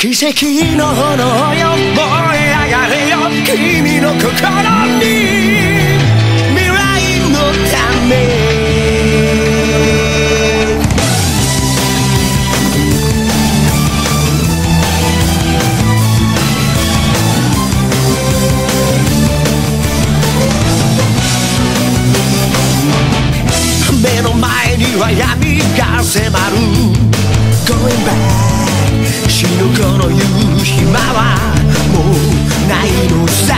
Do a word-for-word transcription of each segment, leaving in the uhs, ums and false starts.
奇跡の炎よ、燃え上がれよ君の心に、未来のため目の前には闇が迫る Going back 死ぬこの夕日暇はもうないのさ、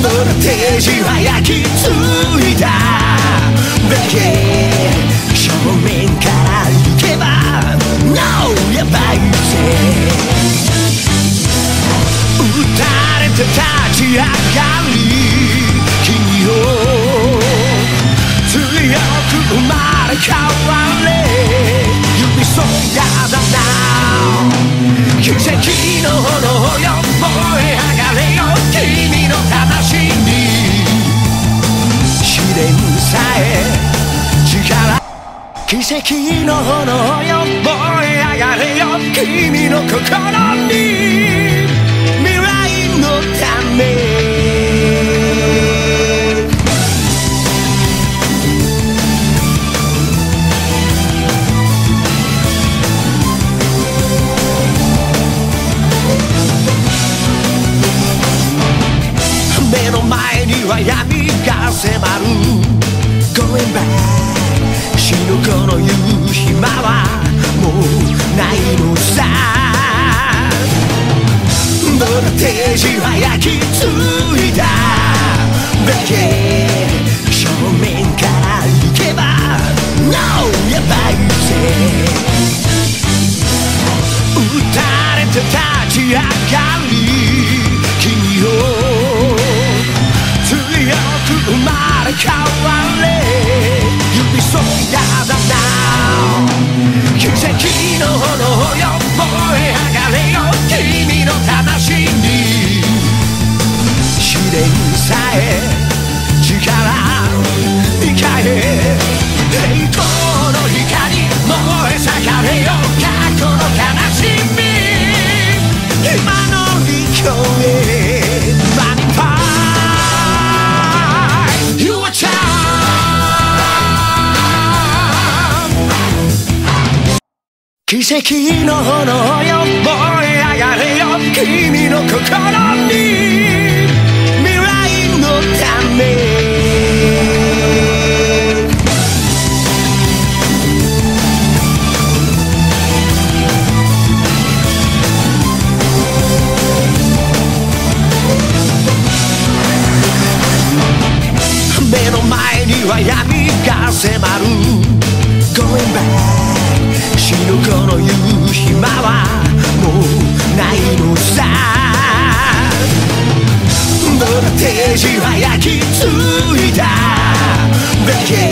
ボルテージは焼き付いただけ正面から行けば No やばいぜ、撃たれて立ち上がり君を生まれ変われ指そやだな、奇跡の炎よ、燃え上がれよ君の魂に、試練さえ力、奇跡の炎よ、燃え上がれよ君の心に、未来のため闇が迫る Going back 死ぬこの夕暇はもうないのさ、ボルテージは焼き付いただけ正面から行けば No やばいぜ、撃たれて立ち上がり君を生まれ変われ指そやだな、奇跡の炎よ、燃え上がれよ君の魂に、試練さえ力に変え栄光の光燃え盛れよ過去の悲しみ今の利境へ奇跡の炎よ、燃え上がれよ君の心に、未来のため目の前には闇が迫る Going back死ぬこの夕暇はもうないのさ、ボルテージは焼き付いただけ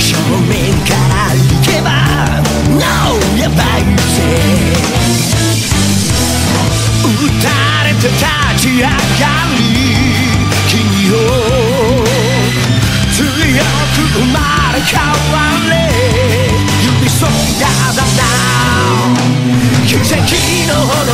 正面から行けば No やばいぜ、撃たれて立ち上がり君を強く生まれ変われそうやだな、奇跡の